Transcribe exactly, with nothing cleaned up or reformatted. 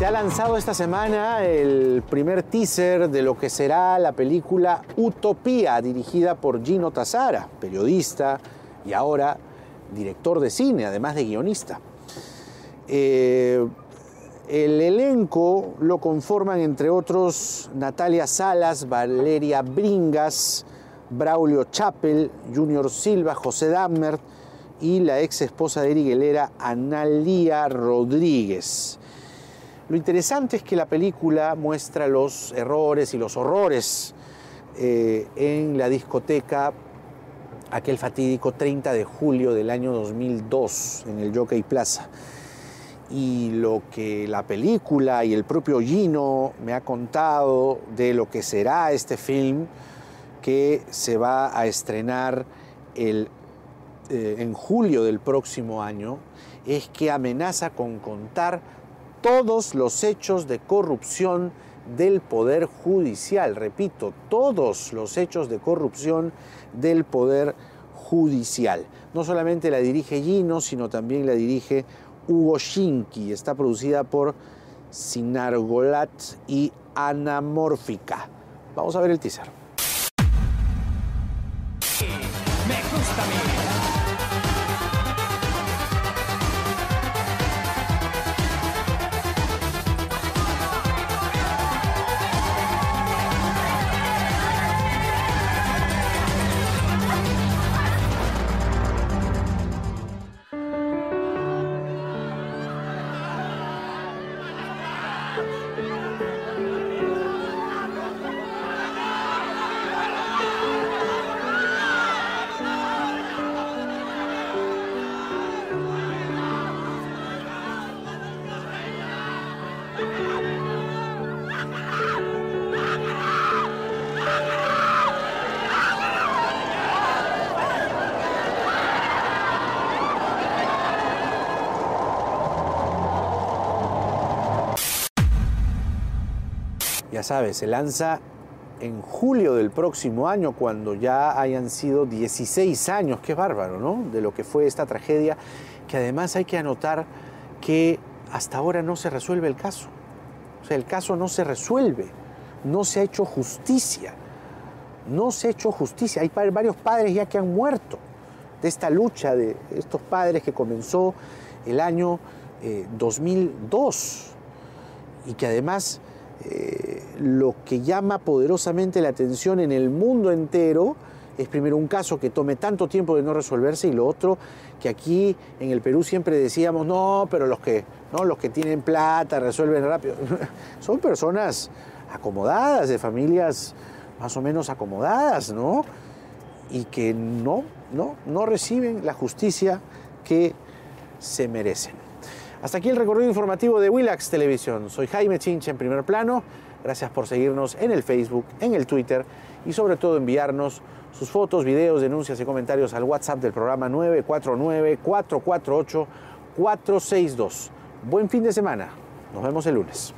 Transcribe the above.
Se ha lanzado esta semana el primer teaser de lo que será la película Utopía, dirigida por Gino Tazara, periodista y ahora director de cine, además de guionista. Eh, el elenco lo conforman, entre otros, Natalia Salas, Valeria Bringas, Braulio Chappell, Junior Silva, José Dammert y la ex esposa de Eriguelera, Analía Rodríguez. Lo interesante es que la película muestra los errores y los horrores eh, en la discoteca aquel fatídico treinta de julio del año dos mil dos en el Jockey Plaza. Y lo que la película y el propio Gino me ha contado de lo que será este film que se va a estrenar el, eh, en julio del próximo año, es que amenaza con contar todos los hechos de corrupción del Poder Judicial. Repito, todos los hechos de corrupción del Poder Judicial. No solamente la dirige Gino, sino también la dirige Hugo Shinky. Está producida por Sinargolat y Anamórfica. Vamos a ver el teaser. Me gusta mi... Ya sabes, se lanza en julio del próximo año, cuando ya hayan sido dieciséis años, qué bárbaro, ¿no?, de lo que fue esta tragedia, que además hay que anotar que hasta ahora no se resuelve el caso. O sea, el caso no se resuelve, no se ha hecho justicia, no se ha hecho justicia. Hay varios padres ya que han muerto de esta lucha de estos padres que comenzó el año eh, dos mil dos y que además... Eh, lo que llama poderosamente la atención en el mundo entero es primero un caso que tome tanto tiempo de no resolverse, y lo otro, que aquí en el Perú siempre decíamos, no, pero los que, no, los que tienen plata resuelven rápido. Son personas acomodadas, de familias más o menos acomodadas, ¿no? Y que no, no, no reciben la justicia que se merecen. Hasta aquí el recorrido informativo de Willax Televisión. Soy Jaime Chincha en Primer Plano. Gracias por seguirnos en el Facebook, en el Twitter y sobre todo enviarnos sus fotos, videos, denuncias y comentarios al WhatsApp del programa nueve cuatro nueve, cuatro cuatro ocho, cuatro seis dos. Buen fin de semana. Nos vemos el lunes.